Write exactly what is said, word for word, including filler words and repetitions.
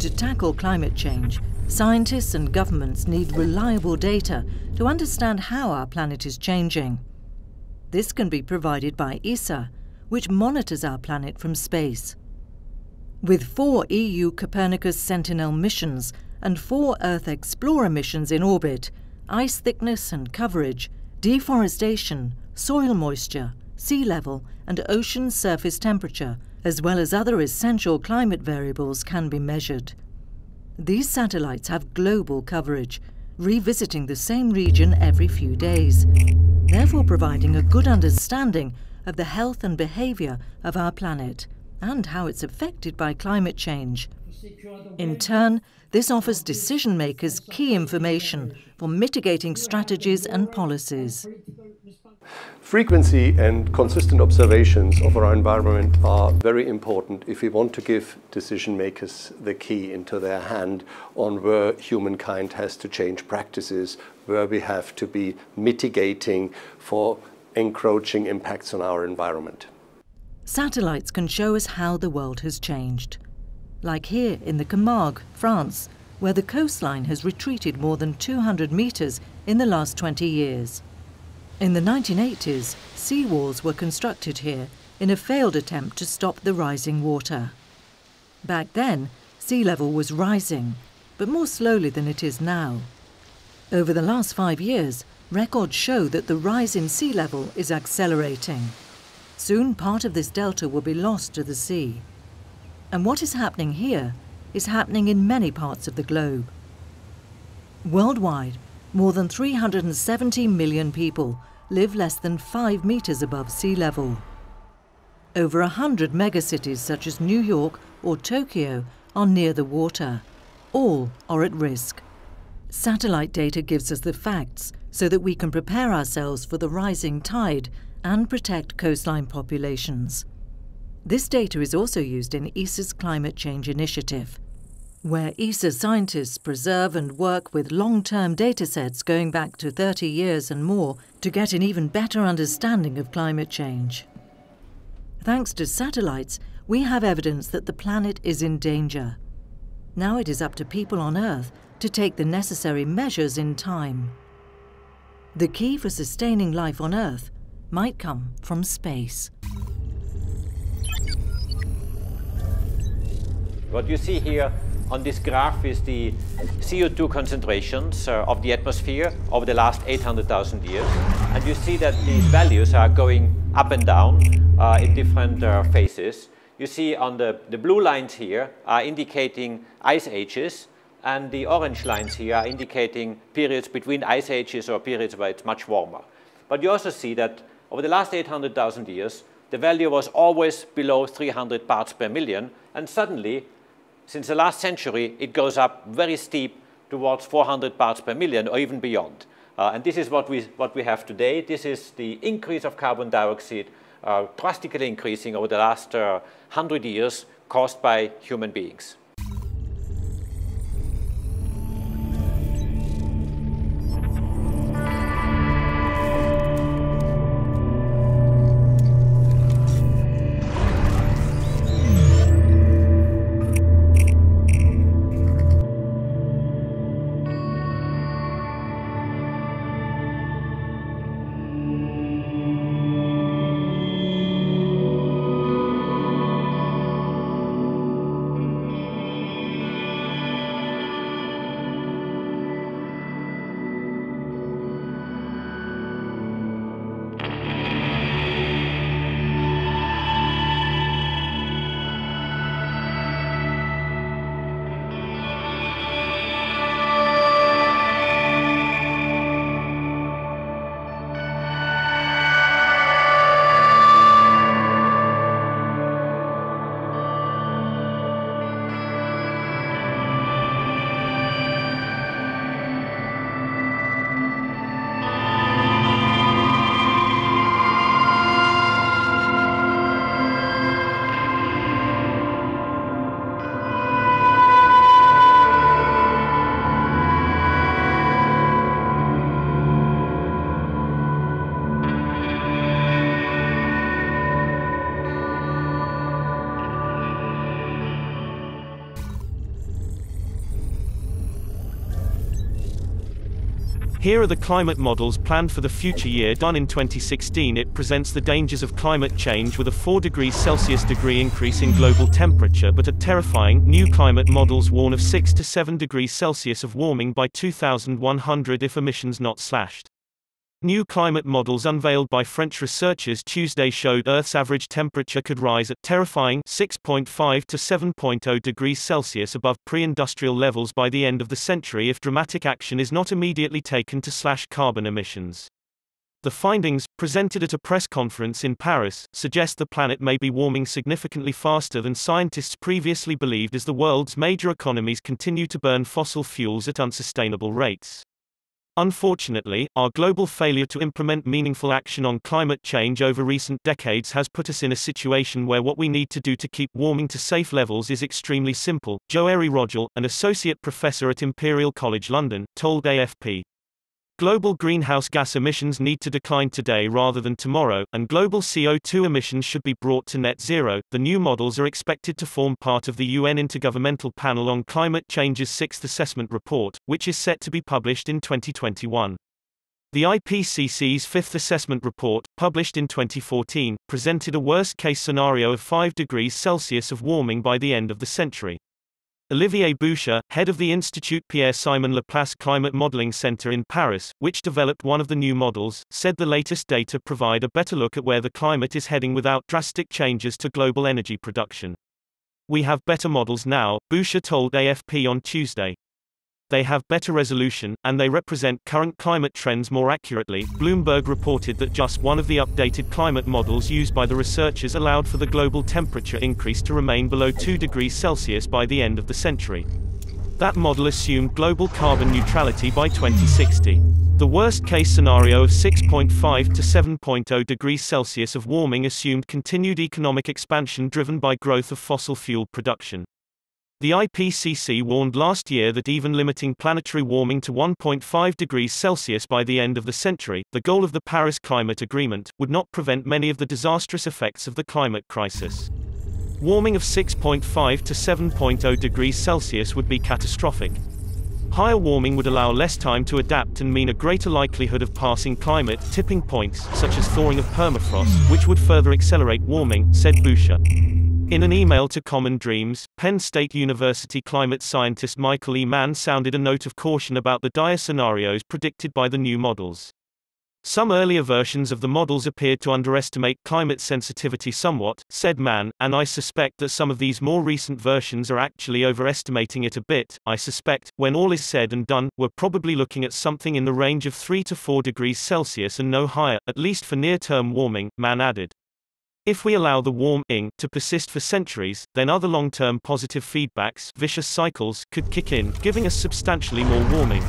To tackle climate change, scientists and governments need reliable data to understand how our planet is changing. This can be provided by E S A, which monitors our planet from space. With four E U Copernicus Sentinel missions and four Earth Explorer missions in orbit, ice thickness and coverage, deforestation, soil moisture, sea level and ocean surface temperature, as well as other essential climate variables, can be measured. These satellites have global coverage, revisiting the same region every few days, therefore providing a good understanding of the health and behavior of our planet and how it's affected by climate change. In turn, this offers decision makers key information for mitigating strategies and policies. Frequency and consistent observations of our environment are very important if we want to give decision makers the key into their hand on where humankind has to change practices, where we have to be mitigating for encroaching impacts on our environment. Satellites can show us how the world has changed. Like here in the Camargue, France, where the coastline has retreated more than two hundred meters in the last twenty years. In the nineteen eighties, sea walls were constructed here in a failed attempt to stop the rising water. Back then, sea level was rising, but more slowly than it is now. Over the last five years, records show that the rise in sea level is accelerating. Soon, part of this delta will be lost to the sea. And what is happening here is happening in many parts of the globe. Worldwide, more than three hundred seventy million people live less than five meters above sea level. Over one hundred megacities such as New York or Tokyo are near the water. All are at risk. Satellite data gives us the facts so that we can prepare ourselves for the rising tide and protect coastline populations. This data is also used in E S A's Climate Change Initiative, where E S A scientists preserve and work with long-term datasets going back to thirty years and more to get an even better understanding of climate change. Thanks to satellites, we have evidence that the planet is in danger. Now it is up to people on Earth to take the necessary measures in time. The key for sustaining life on Earth might come from space. What you see here on this graph is the C O two concentrations uh, of the atmosphere over the last eight hundred thousand years. And you see that these values are going up and down uh, in different uh, phases. You see on the, the blue lines here are indicating ice ages, and the orange lines here are indicating periods between ice ages or periods where it's much warmer. But you also see that over the last eight hundred thousand years, the value was always below three hundred parts per million, and suddenly, since the last century, it goes up very steep towards four hundred parts per million or even beyond. Uh, and this is what we, what we have today. This is the increase of carbon dioxide, uh, drastically increasing over the last uh, one hundred years, caused by human beings. Here are the climate models planned for the future year done in twenty sixteen. It presents the dangers of climate change with a four degrees Celsius degree increase in global temperature, but a terrifying, new climate models warn of six to seven degrees Celsius of warming by two thousand one hundred if emissions not slashed. New climate models unveiled by French researchers Tuesday showed Earth's average temperature could rise at terrifying six point five to seven point zero degrees Celsius above pre-industrial levels by the end of the century if dramatic action is not immediately taken to slash carbon emissions. The findings, presented at a press conference in Paris, suggest the planet may be warming significantly faster than scientists previously believed as the world's major economies continue to burn fossil fuels at unsustainable rates. Unfortunately, our global failure to implement meaningful action on climate change over recent decades has put us in a situation where what we need to do to keep warming to safe levels is extremely simple, Joeri Rogel, an associate professor at Imperial College London, told A F P. Global greenhouse gas emissions need to decline today rather than tomorrow, and global C O two emissions should be brought to net zero. The new models are expected to form part of the U N Intergovernmental Panel on Climate Change's sixth assessment report, which is set to be published in twenty twenty-one. The I P C C's fifth assessment report, published in twenty fourteen, presented a worst-case scenario of five degrees Celsius of warming by the end of the century. Olivier Boucher, head of the Institut Pierre-Simon Laplace Climate Modeling Center in Paris, which developed one of the new models, said the latest data provide a better look at where the climate is heading without drastic changes to global energy production. We have better models now, Boucher told A F P on Tuesday. They have better resolution, and they represent current climate trends more accurately. Bloomberg reported that just one of the updated climate models used by the researchers allowed for the global temperature increase to remain below two degrees Celsius by the end of the century. That model assumed global carbon neutrality by twenty sixty. The worst-case scenario of six point five to seven point zero degrees Celsius of warming assumed continued economic expansion driven by growth of fossil fuel production. The I P C C warned last year that even limiting planetary warming to one point five degrees Celsius by the end of the century, the goal of the Paris Climate Agreement, would not prevent many of the disastrous effects of the climate crisis. Warming of six point five to seven point zero degrees Celsius would be catastrophic. Higher warming would allow less time to adapt and mean a greater likelihood of passing climate tipping points, such as thawing of permafrost, which would further accelerate warming, said Boucher. In an email to Common Dreams, Penn State University climate scientist Michael E. Mann sounded a note of caution about the dire scenarios predicted by the new models. Some earlier versions of the models appeared to underestimate climate sensitivity somewhat, said Mann, and I suspect that some of these more recent versions are actually overestimating it a bit. I suspect, when all is said and done, we're probably looking at something in the range of three to four degrees Celsius and no higher, at least for near-term warming, Mann added. If we allow the warming to persist for centuries, then other long-term positive feedbacks, vicious cycles, could kick in, giving us substantially more warming.